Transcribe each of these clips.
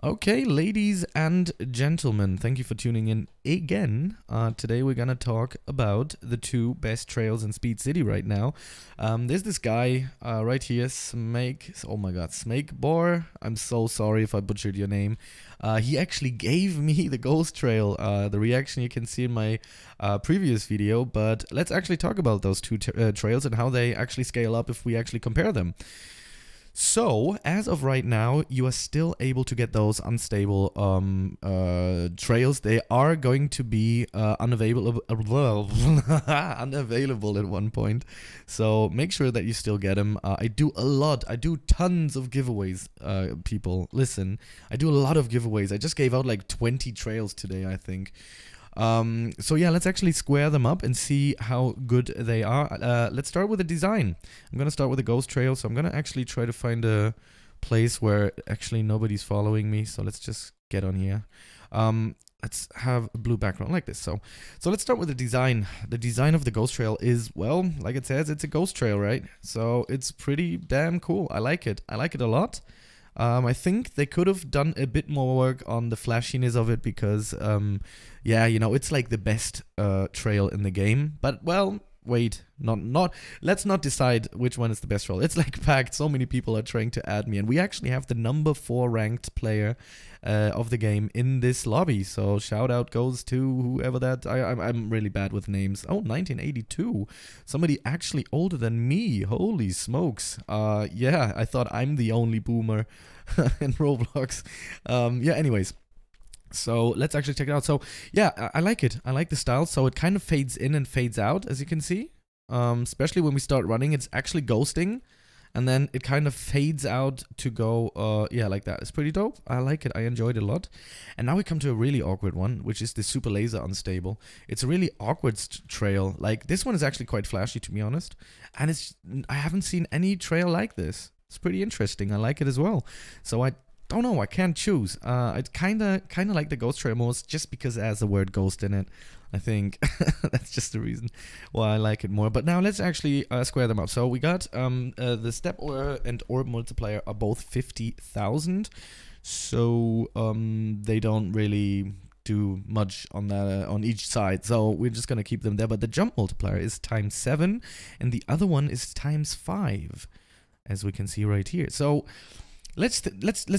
Okay, ladies and gentlemen, thank you for tuning in again. Today we're gonna talk about the two best trails in Speed City right now. There's this guy right here, Smake Bar. I'm so sorry if I butchered your name. He actually gave me the Ghost Trail, the reaction you can see in my previous video, but let's actually talk about those two trails and how they actually scale up if we actually compare them. So, as of right now, you are still able to get those unstable trails. They are going to be unavailable unavailable at one point. So, make sure that you still get them. I do tons of giveaways, people. Listen, I do a lot of giveaways. I just gave out like 20 trails today, I think. So yeah, let's actually square them up and see how good they are. Let's start with the design. I'm gonna start with the Ghost Trail, so I'm gonna actually try to find a place where actually nobody's following me, so let's just get on here. Let's have a blue background like this. So let's start with the design. The design of the Ghost Trail is, well, like it says, it's a ghost trail, right? So it's pretty damn cool. I like it. I like it a lot. I think they could have done a bit more work on the flashiness of it because, yeah, you know, it's like the best trail in the game. But, well, wait, let's not decide which one is the best trail. It's like packed. So many people are trying to add me. And we actually have the number 4 ranked player of the game in this lobby. So shout out goes to whoever that, I'm really bad with names. Oh, 1982. Somebody actually older than me. Holy smokes. Yeah, I thought I'm the only boomer in Roblox. Yeah, anyways. So let's actually check it out. So yeah, I like it. I like the style. So it kind of fades in and fades out, as you can see. Especially when we start running, it's actually ghosting. And then it kind of fades out to go, yeah, like that. It's pretty dope. I like it. I enjoyed it a lot. And now we come to a really awkward one, which is the Super Lazer Unstable. It's a really awkward trail. Like, this one is actually quite flashy, to be honest. And I haven't seen any trail like this. It's pretty interesting. I like it as well. So I don't know, I can't choose. I kinda like the Ghost Trail most just because it has the word ghost in it. I think that's just the reason why I like it more. But now let's actually square them up. So we got the step order and orb multiplier are both 50,000. So they don't really do much on that on each side. So we're just gonna keep them there. But the jump multiplier is ×7 and the other one is ×5, as we can see right here. So let's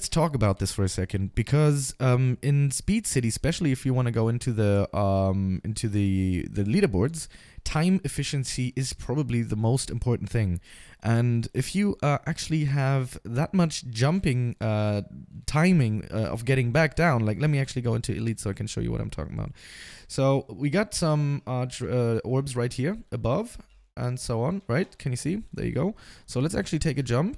talk about this for a second, because in Speed City, especially if you want to go into the leaderboards, time efficiency is probably the most important thing. And if you actually have that much jumping timing of getting back down, like, let me actually go into Elite so I can show you what I'm talking about. So we got some orbs right here above and so on, right? Can you see? There you go. So let's actually take a jump.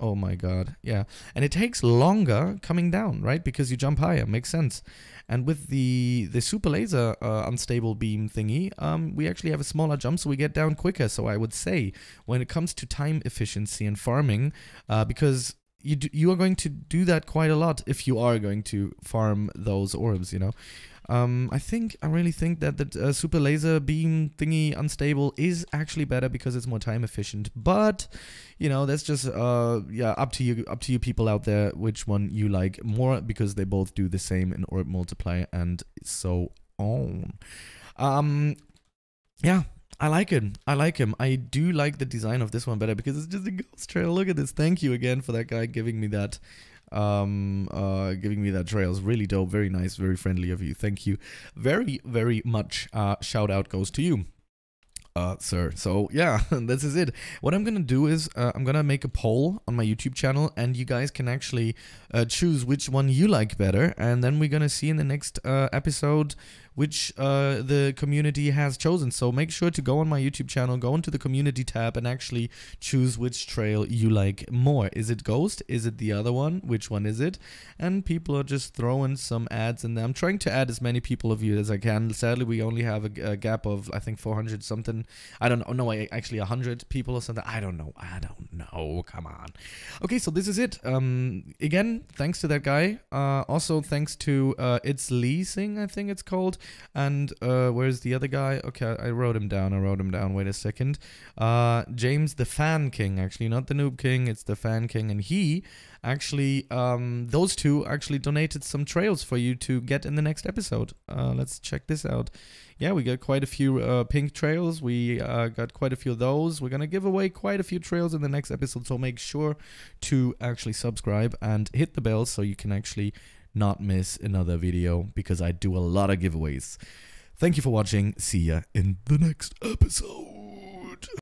Oh my god, yeah. And it takes longer coming down, right? Because you jump higher, makes sense. And with the Super Laser Unstable beam thingy, we actually have a smaller jump, so we get down quicker. So I would say, when it comes to time efficiency and farming, because you are going to do that quite a lot if you are going to farm those orbs, you know. I really think that the Super Laser beam thingy Unstable is actually better because it's more time efficient. But you know, that's just yeah, up to you people out there which one you like more, because they both do the same in orb multiplier and so on. Yeah. I like him. I like him. I do like the design of this one better because it's just a ghost trail. Look at this. Thank you again for that guy giving me that. Trail is really dope, very nice, very friendly of you. Thank you very, very much. Shout out goes to you, sir. So yeah, this is it. What I'm gonna do is I'm gonna make a poll on my YouTube channel, and you guys can actually choose which one you like better, and then we're gonna see in the next episode which the community has chosen. So make sure to go on my YouTube channel, go into the community tab, and actually choose which trail you like more. Is it Ghost? Is it the other one? Which one is it? And people are just throwing some ads in there. I'm trying to add as many people of you as I can. Sadly, we only have a gap of, I think, 400 something. I don't know. No, actually 100 people or something. I don't know. I don't know. Come on. Okay, so this is it. Again, thanks to that guy. Also, thanks to It's Leasing, I think it's called. And where's the other guy? Okay, I wrote him down. Wait a second. James the Fan King, actually, not the Noob King. It's the Fan King. And he actually, those two actually donated some trails for you to get in the next episode. Let's check this out. Yeah, we got quite a few pink trails. We got quite a few of those. We're going to give away quite a few trails in the next episode. So make sure to actually subscribe and hit the bell so you can actually not miss another video, because I do a lot of giveaways. Thank you for watching. See ya in the next episode.